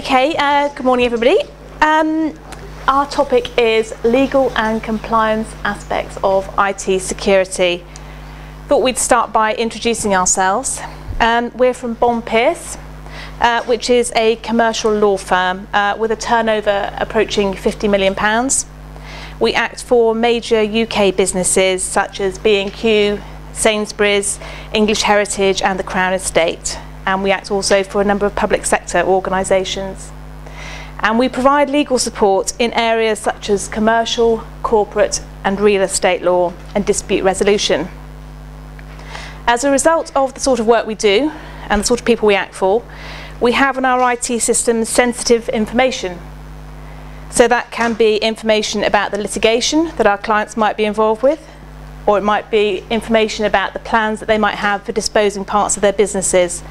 Okay, good morning everybody. Our topic is legal and compliance aspects of IT security. Thought we'd start by introducing ourselves. We're from Bond Pearce, which is a commercial law firm with a turnover approaching £50 million. We act for major UK businesses such as B&Q, Sainsbury's, English Heritage and the Crown Estate. And we act also for a number of public sector organisations. And we provide legal support in areas such as commercial, corporate and real estate law and dispute resolution. As a result of the sort of work we do and the sort of people we act for, we have in our IT systems sensitive information. So that can be information about the litigation that our clients might be involved with, or it might be information about the plans that they might have for disposing parts of their businesses.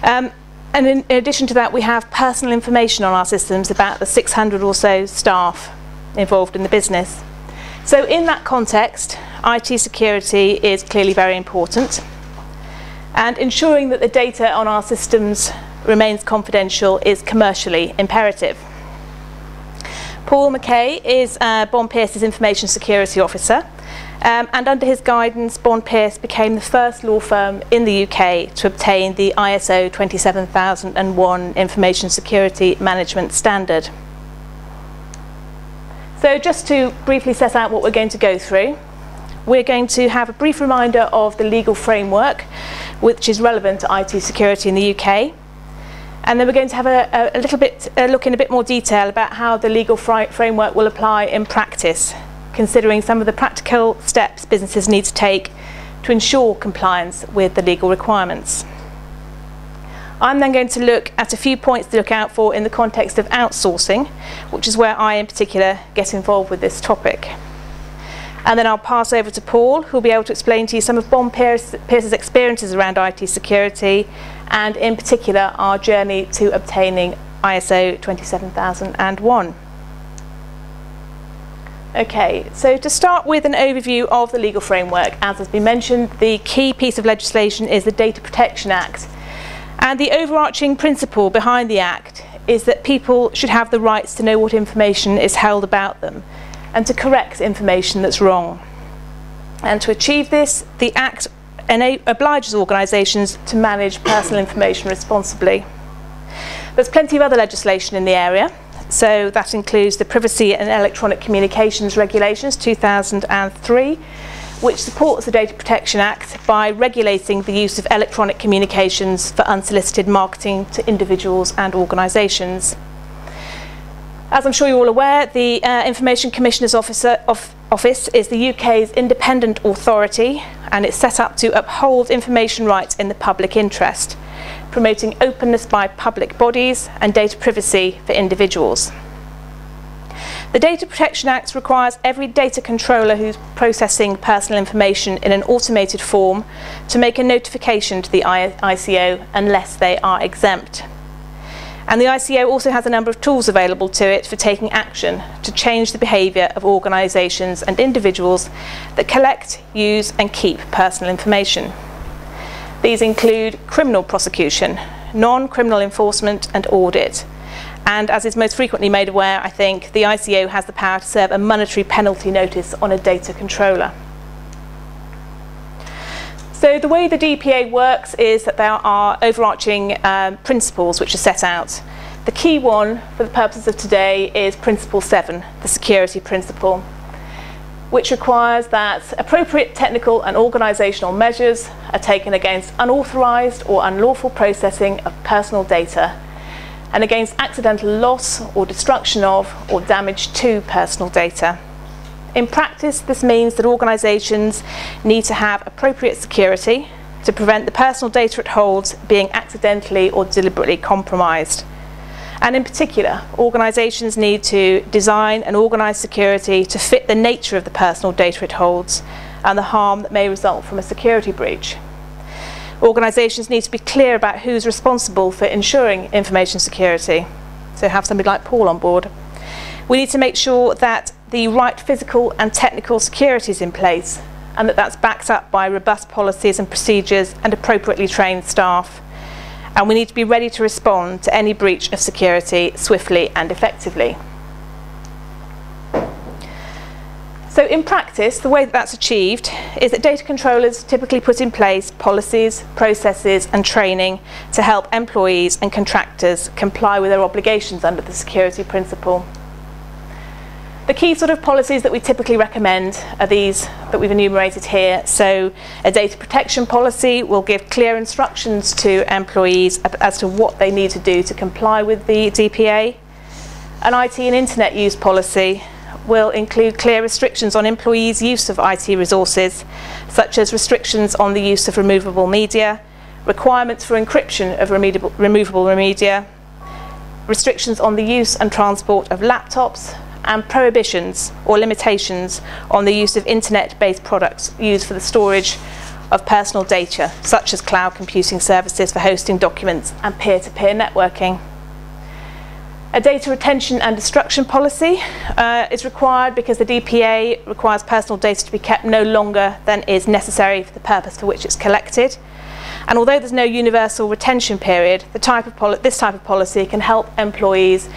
And in addition to that, we have personal information on our systems about the 600 or so staff involved in the business. So in that context, IT security is clearly very important. And ensuring that the data on our systems remains confidential is commercially imperative. Paul McKay is Bond Pearce's Information Security Officer, and under his guidance, Bond Pearce became the first law firm in the UK to obtain the ISO 27001 Information Security Management Standard. So just to briefly set out what we're going to go through, we're going to have a brief reminder of the legal framework which is relevant to IT security in the UK. And then we're going to have a look in a bit more detail about how the legal framework will apply in practice, considering some of the practical steps businesses need to take to ensure compliance with the legal requirements. I'm then going to look at a few points to look out for in the context of outsourcing, which is where I in particular get involved with this topic. And then I'll pass over to Paul, who'll be able to explain to you some of Bond Pearce's experiences around IT security, and in particular our journey to obtaining ISO 27001. Okay, so to start with an overview of the legal framework, as has been mentioned, the key piece of legislation is the Data Protection Act. And the overarching principle behind the Act is that people should have the rights to know what information is held about them and to correct information that's wrong. And to achieve this, the Act obliges organisations to manage personal information responsibly. There's plenty of other legislation in the area, so that includes the Privacy and Electronic Communications Regulations 2003, which supports the Data Protection Act by regulating the use of electronic communications for unsolicited marketing to individuals and organisations. As I'm sure you're all aware, the Information Commissioner's Office is the UK's independent authority, and it's set up to uphold information rights in the public interest, promoting openness by public bodies and data privacy for individuals. The Data Protection Act requires every data controller who's processing personal information in an automated form to make a notification to the ICO unless they are exempt. And the ICO also has a number of tools available to it for taking action to change the behaviour of organisations and individuals that collect, use and keep personal information. These include criminal prosecution, non-criminal enforcement and audit. And as is most frequently made aware, I think, the ICO has the power to serve a monetary penalty notice on a data controller. So the way the DPA works is that there are overarching principles which are set out. The key one for the purposes of today is Principle 7, the security principle, which requires that appropriate technical and organisational measures are taken against unauthorised or unlawful processing of personal data and against accidental loss or destruction of or damage to personal data. In practice, this means that organisations need to have appropriate security to prevent the personal data it holds being accidentally or deliberately compromised. And in particular, organisations need to design and organise security to fit the nature of the personal data it holds and the harm that may result from a security breach. Organisations need to be clear about who's responsible for ensuring information security, so have somebody like Paul on board. We need to make sure that the right physical and technical security is in place and that that's backed up by robust policies and procedures and appropriately trained staff. and we need to be ready to respond to any breach of security swiftly and effectively. So in practice, the way that that's achieved is that data controllers typically put in place policies, processes and training to help employees and contractors comply with their obligations under the security principle. The key sort of policies that we typically recommend are these that we've enumerated here. So a data protection policy will give clear instructions to employees as to what they need to do to comply with the DPA. An IT and internet use policy will include clear restrictions on employees' use of IT resources, such as restrictions on the use of removable media, requirements for encryption of removable media, restrictions on the use and transport of laptops, and prohibitions or limitations on the use of internet-based products used for the storage of personal data, such as cloud computing services for hosting documents and peer-to-peer networking. A data retention and destruction policy is required because the DPA requires personal data to be kept no longer than is necessary for the purpose for which it's collected. And although there's no universal retention period, this type of policy can help employees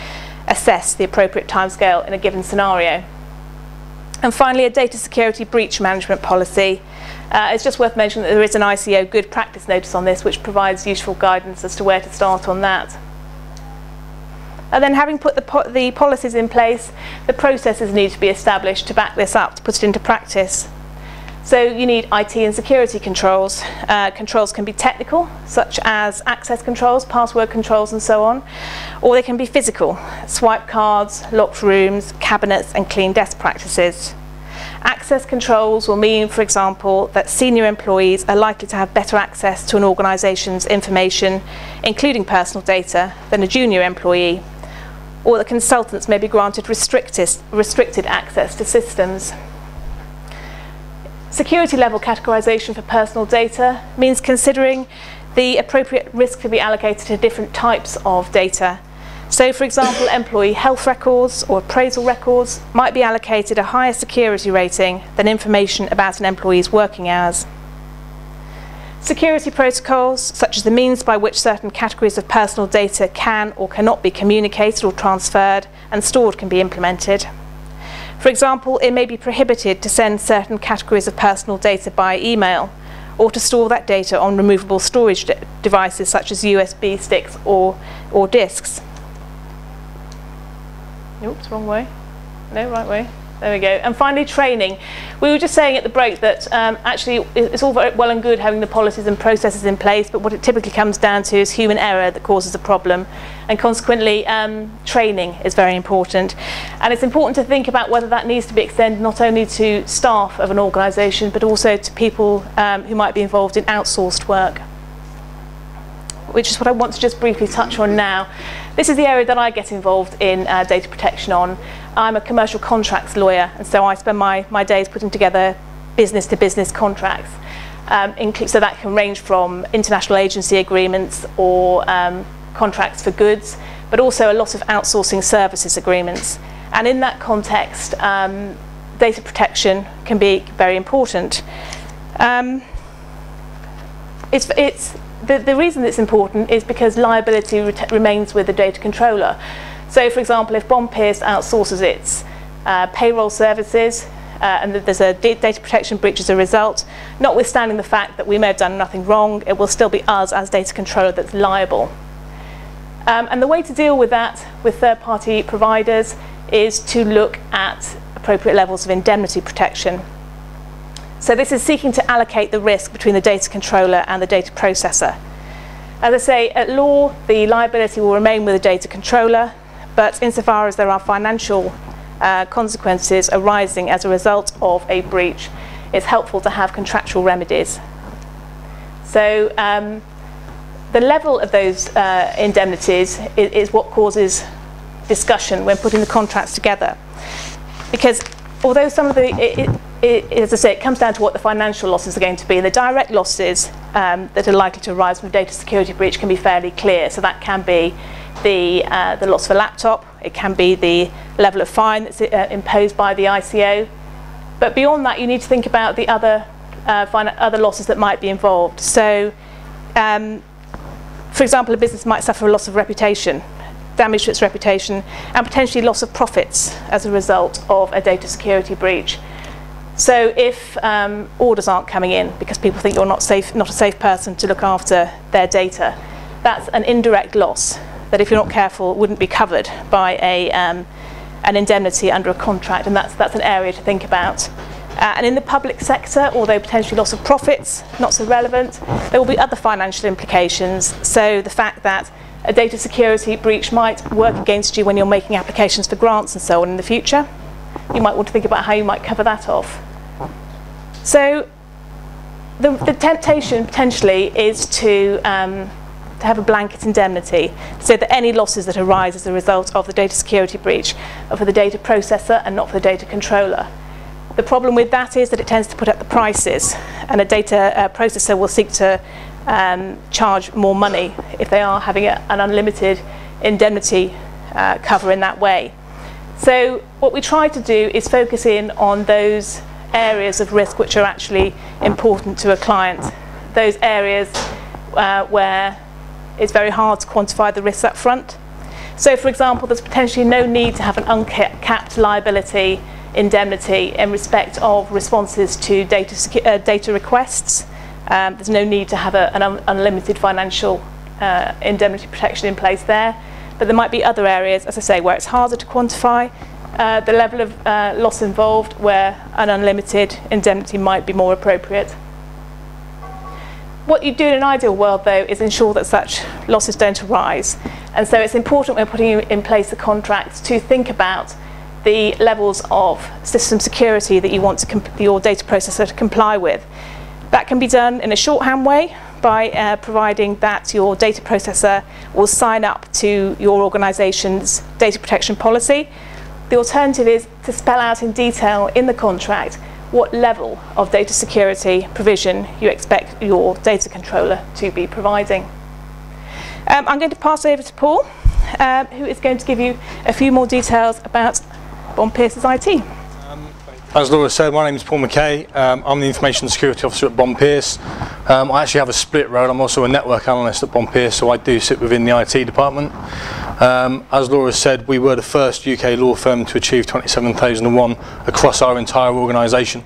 assess the appropriate timescale in a given scenario. And finally, a data security breach management policy. It's just worth mentioning that there is an ICO good practice notice on this, which provides useful guidance as to where to start on that. And then, having put the policies in place, the processes need to be established to back this up, to put it into practice. So you need IT and security controls. Controls can be technical, such as access controls, password controls and so on, or they can be physical, swipe cards, locked rooms, cabinets and clean desk practices. Access controls will mean, for example, that senior employees are likely to have better access to an organisation's information, including personal data, than a junior employee, or that consultants may be granted restricted access to systems. Security level categorisation for personal data means considering the appropriate risk to be allocated to different types of data. So, for example, employee health records or appraisal records might be allocated a higher security rating than information about an employee's working hours. Security protocols, such as the means by which certain categories of personal data can or cannot be communicated or transferred and stored, can be implemented. For example, it may be prohibited to send certain categories of personal data by email, or to store that data on removable storage devices such as USB sticks or discs. Oops, wrong way. No, right way. There we go. And finally, training. We were just saying at the break that actually it's all very well and good having the policies and processes in place, but what it typically comes down to is human error that causes a problem. And consequently, training is very important. And it's important to think about whether that needs to be extended not only to staff of an organisation, but also to people who might be involved in outsourced work, which is what I want to just briefly touch on now. This is the area that I get involved in data protection on. I'm a commercial contracts lawyer, and so I spend my days putting together business-to-business contracts. So that can range from international agency agreements or contracts for goods, but also a lot of outsourcing services agreements. And in that context, data protection can be very important. The reason it's important is because liability remains with the data controller. So, for example, if Bond Pearce outsources its payroll services and there's a data protection breach as a result, notwithstanding the fact that we may have done nothing wrong, it will still be us as data controller that's liable. And the way to deal with that with third-party providers is to look at appropriate levels of indemnity protection. So this is seeking to allocate the risk between the data controller and the data processor. As I say, at law, the liability will remain with the data controller, but insofar as there are financial consequences arising as a result of a breach, it's helpful to have contractual remedies. So the level of those indemnities is what causes discussion when putting the contracts together. Because although some of the... as I say, it comes down to what the financial losses are going to be, and the direct losses that are likely to arise from a data security breach can be fairly clear. So that can be the loss of a laptop, it can be the level of fine that's imposed by the ICO. But beyond that, you need to think about the other losses that might be involved. So, For example, a business might suffer a loss of reputation, damage to its reputation, and potentially loss of profits as a result of a data security breach. So if orders aren't coming in because people think you're not a safe person to look after their data, that's an indirect loss that, if you're not careful, wouldn't be covered by an indemnity under a contract, and that's an area to think about. And in the public sector, although potentially loss of profits, not so relevant, there will be other financial implications. So the fact that a data security breach might work against you when you're making applications for grants and so on in the future. You might want to think about how you might cover that off. So the temptation potentially is to have a blanket indemnity, so that any losses that arise as a result of the data security breach are for the data processor and not for the data controller. The problem with that is that it tends to put up the prices, and a data processor will seek to charge more money if they are having an unlimited indemnity cover in that way. So what we try to do is focus in on those areas of risk which are actually important to a client, those areas where it's very hard to quantify the risks up front. So, for example, there's potentially no need to have an uncapped liability indemnity in respect of responses to data requests. There's no need to have an unlimited financial indemnity protection in place there. But there might be other areas, as I say, where it's harder to quantify the level of loss involved, where an unlimited indemnity might be more appropriate. What you do in an ideal world, though, is ensure that such losses don't arise. And so it's important when putting in place the contract to think about the levels of system security that you want your data processor to comply with. That can be done in a shorthand way, by providing that your data processor will sign up to your organisation's data protection policy. The alternative is to spell out in detail in the contract what level of data security provision you expect your data controller to be providing. I'm going to pass over to Paul, who is going to give you a few more details about Bond Pearce's IT. As Laura said, my name is Paul McKay. I'm the Information Security Officer at Bond Pearce. I actually have a split role. I'm also a network analyst at Bond Pearce, so I do sit within the IT department. As Laura said, we were the first UK law firm to achieve 27001 across our entire organisation.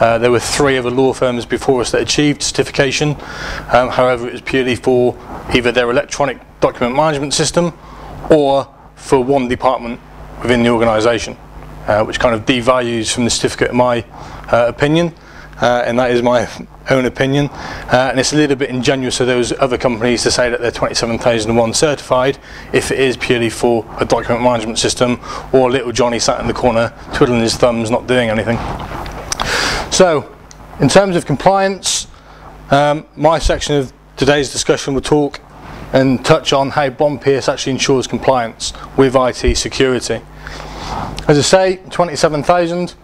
There were three other law firms before us that achieved certification. However, it was purely for either their electronic document management system or for one department within the organisation. Which kind of devalues from the certificate in my opinion, and that is my own opinion, and it's a little bit ingenuous of those other companies to say that they're 27001 certified if it is purely for a document management system, or little Johnny sat in the corner twiddling his thumbs not doing anything. So in terms of compliance, my section of today's discussion will talk and touch on how Bond Pearce actually ensures compliance with IT security. As I say, 27000,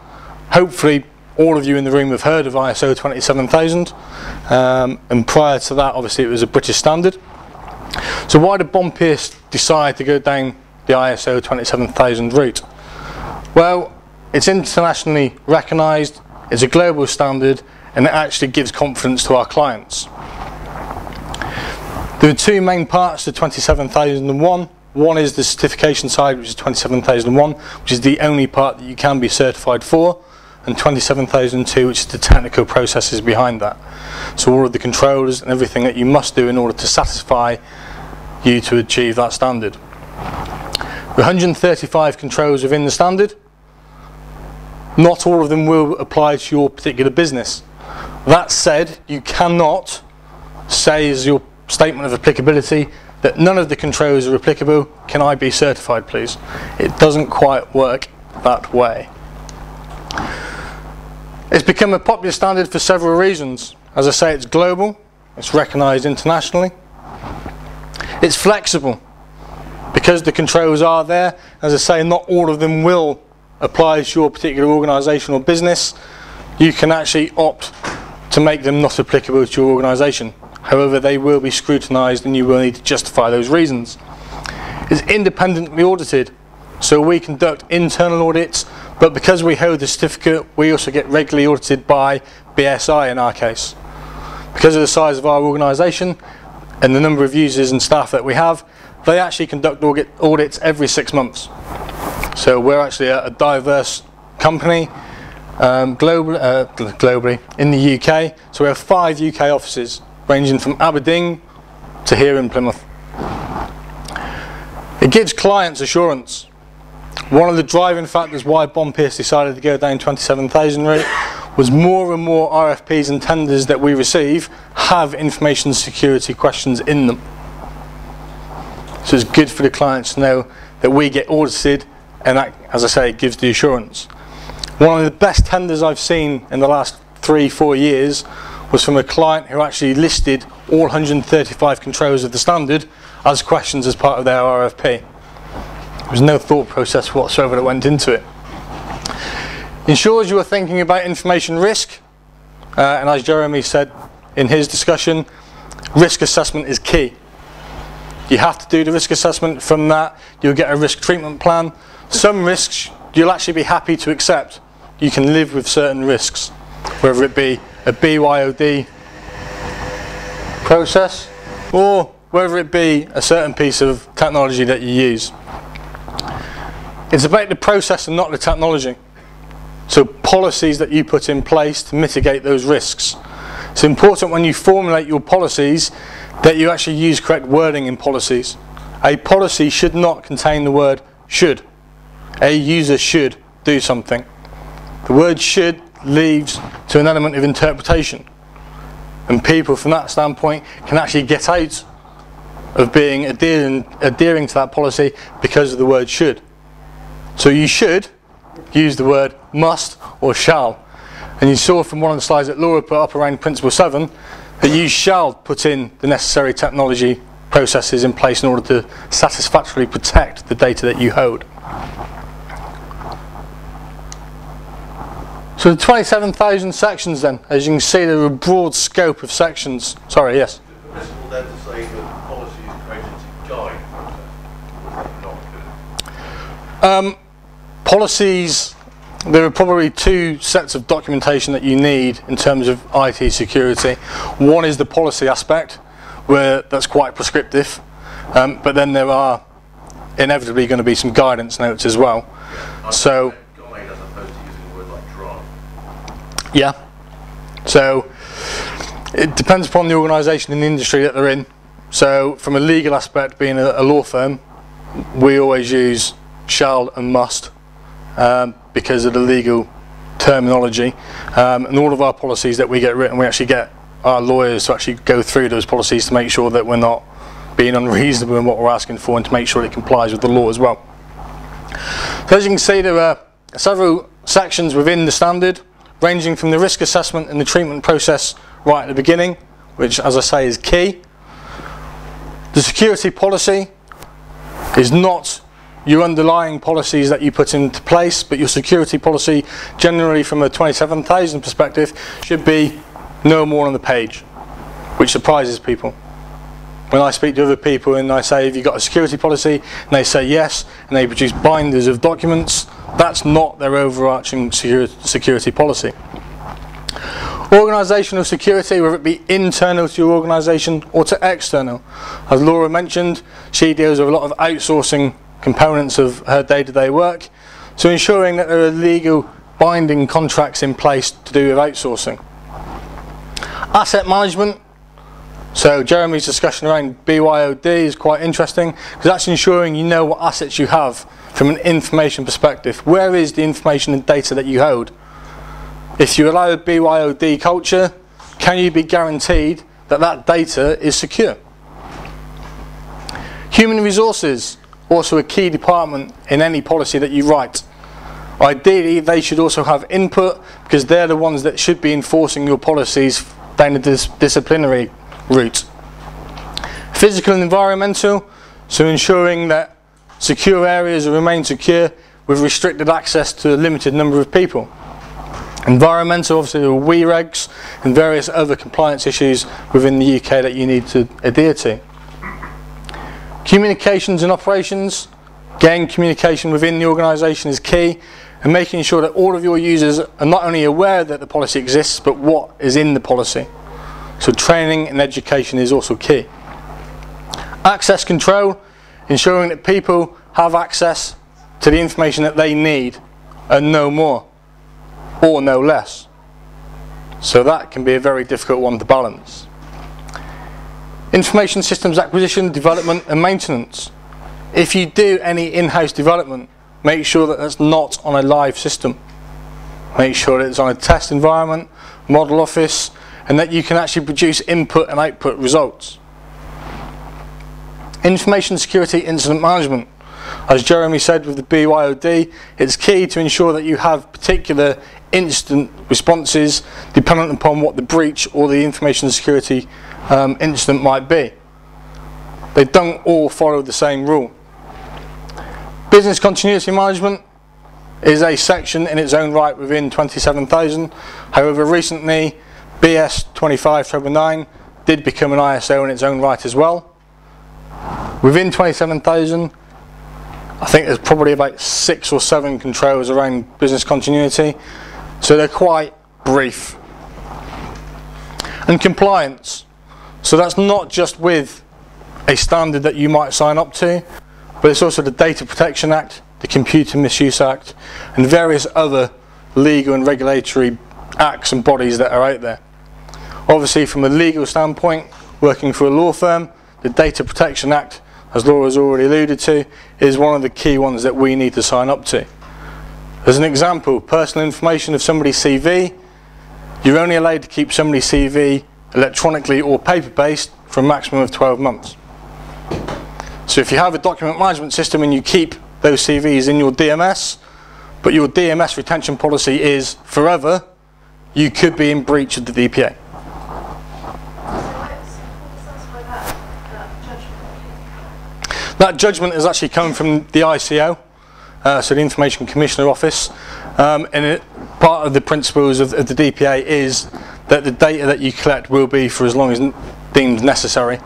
hopefully all of you in the room have heard of ISO 27000, and prior to that obviously it was a British standard. So why did Bond Pearce decide to go down the ISO 27000 route? Well, it's internationally recognised, it's a global standard, and it actually gives confidence to our clients. There are two main parts to 27001. One is the certification side, which is 27001, which is the only part that you can be certified for, and 27002, which is the technical processes behind that. So all of the controllers and everything that you must do in order to satisfy you to achieve that standard. There are 135 controls within the standard. Not all of them will apply to your particular business. That said, you cannot say as your statement of applicability that none of the controls are applicable, can I be certified please? It doesn't quite work that way. It's become a popular standard for several reasons. As I say, it's global, it's recognised internationally, it's flexible, because the controls are there. As I say, not all of them will apply to your particular organisation or business. You can actually opt to make them not applicable to your organisation. However, they will be scrutinised and you will need to justify those reasons. It's independently audited, so we conduct internal audits, but because we hold the certificate, we also get regularly audited by BSI in our case. Because of the size of our organisation, and the number of users and staff that we have, they actually conduct audits every 6 months. So we're actually a diverse company globally in the UK. So we have 5 UK offices ranging from Aberdeen to here in Plymouth. It gives clients assurance. One of the driving factors why Bond Pearce decided to go down 27,000 route was more and more RFPs and tenders that we receive have information security questions in them. So it's good for the clients to know that we get audited, and that, as I say, gives the assurance. One of the best tenders I've seen in the last 3-4 years was from a client who actually listed all 135 controls of the standard as questions as part of their RFP. There was no thought process whatsoever that went into it. Ensures you are thinking about information risk, and as Jeremy said in his discussion, risk assessment is key. You have to do the risk assessment. From that, you'll get a risk treatment plan. Some risks you'll actually be happy to accept. You can live with certain risks, whether it be a BYOD process or whether it be a certain piece of technology that you use. It's about the process and not the technology. So policies that you put in place to mitigate those risks. It's important when you formulate your policies that you actually use correct wording in policies. A policy should not contain the word should. A user should do something. The word should leaves to an element of interpretation. And people from that standpoint can actually get out of being adhering to that policy because of the word should. So you should use the word must or shall. And you saw from one of the slides that Laura put up around Principle 7 that you shall put in the necessary technology processes in place in order to satisfactorily protect the data that you hold. So the 27,000 sections then, as you can see, there are a broad scope of sections. Sorry, yes? The principle then to say that the policy is created to guide the process, not good? Policies, there are probably 2 sets of documentation that you need in terms of IT security. One is the policy aspect, where that's quite prescriptive, but then there are inevitably going to be some guidance notes as well. Yeah, so, guide as opposed to using a word like draft. Yeah. So it depends upon the organisation and the industry that they're in. So from a legal aspect, being a law firm, we always use shall and must. Because of the legal terminology, and all of our policies that we get written, we actually get our lawyers to actually go through those policies to make sure that we're not being unreasonable in what we're asking for, and to make sure it complies with the law as well. So as you can see, there are several sections within the standard, ranging from the risk assessment and the treatment process right at the beginning, which, as I say, is key. The security policy is not your underlying policies that you put into place, but your security policy generally from a 27,000 perspective should be no more on the page, which surprises people. When I speak to other people and I say, have you got a security policy? And they say yes, and they produce binders of documents. That's not their overarching security policy. Organisational security, whether it be internal to your organisation or to external. As Laura mentioned, she deals with a lot of outsourcing components of her day-to-day work, so ensuring that there are legal binding contracts in place to do with outsourcing. Asset management, so Jeremy's discussion around BYOD is quite interesting, because that's ensuring you know what assets you have from an information perspective. Where is the information and data that you hold? If you allow a BYOD culture, can you be guaranteed that that data is secure? Human resources, also a key department in any policy that you write. Ideally, they should also have input, because they're the ones that should be enforcing your policies down the disciplinary route. Physical and environmental, so ensuring that secure areas remain secure with restricted access to a limited number of people. Environmental, obviously, there are WEEE regs and various other compliance issues within the UK that you need to adhere to. Communications and operations, again, communication within the organisation is key, and making sure that all of your users are not only aware that the policy exists, but what is in the policy. So training and education is also key. Access control, ensuring that people have access to the information that they need and no more or no less. So that can be a very difficult one to balance. Information systems acquisition, development and maintenance. If you do any in-house development, make sure that that's not on a live system. Make sure that it's on a test environment, model office, and that you can actually produce input and output results. Information security incident management. As Jeremy said with the BYOD, it's key to ensure that you have particular incident responses dependent upon what the breach or the information security incident might be. They don't all follow the same rule. Business continuity management is a section in its own right within 27000. However, recently BS 2539 did become an ISO in its own right as well. Within 27000, I think there's probably about 6 or 7 controls around business continuity, so they're quite brief. And compliance, so that's not just with a standard that you might sign up to, but it's also the Data Protection Act, the Computer Misuse Act, and various other legal and regulatory acts and bodies that are out there. Obviously, from a legal standpoint, working for a law firm, the Data Protection Act, as Laura's already alluded to, is one of the key ones that we need to sign up to. As an example, personal information of somebody's CV, you're only allowed to keep somebody's CV electronically or paper-based for a maximum of 12 months. So if you have a document management system and you keep those CVs in your DMS, but your DMS retention policy is forever, you could be in breach of the DPA. That judgment is actually coming from the ICO, so the Information Commissioner's Office, and part of the principles of the DPA is that the data that you collect will be for as long as deemed necessary.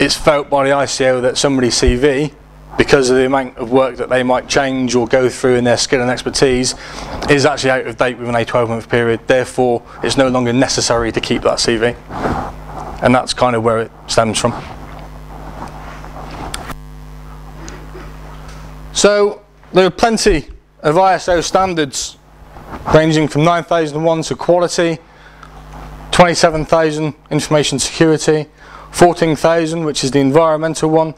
It's felt by the ICO that somebody's CV, because of the amount of work that they might change or go through in their skill and expertise, is actually out of date within a 12-month period. Therefore, it's no longer necessary to keep that CV, and that's kind of where it stems from. So there are plenty of ISO standards ranging from 9001 to quality, 27000 information security, 14000 which is the environmental one,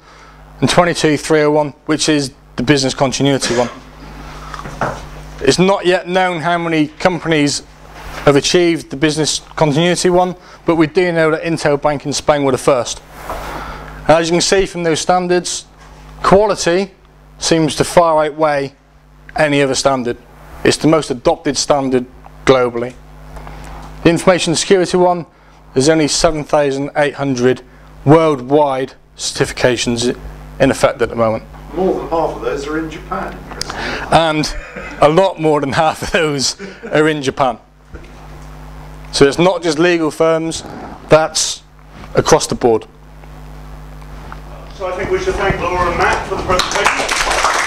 and 22301 which is the business continuity one. It's not yet known how many companies have achieved the business continuity one, but we do know that Intel Bank in Spain were the first. And as you can see from those standards, quality seems to far outweigh any other standard. It's the most adopted standard globally. The information security one, there's only 7,800 worldwide certifications in effect at the moment. More than half of those are in Japan. And a lot more than half of those are in Japan. So it's not just legal firms, that's across the board. So I think we should thank Laura and Matt for the presentation.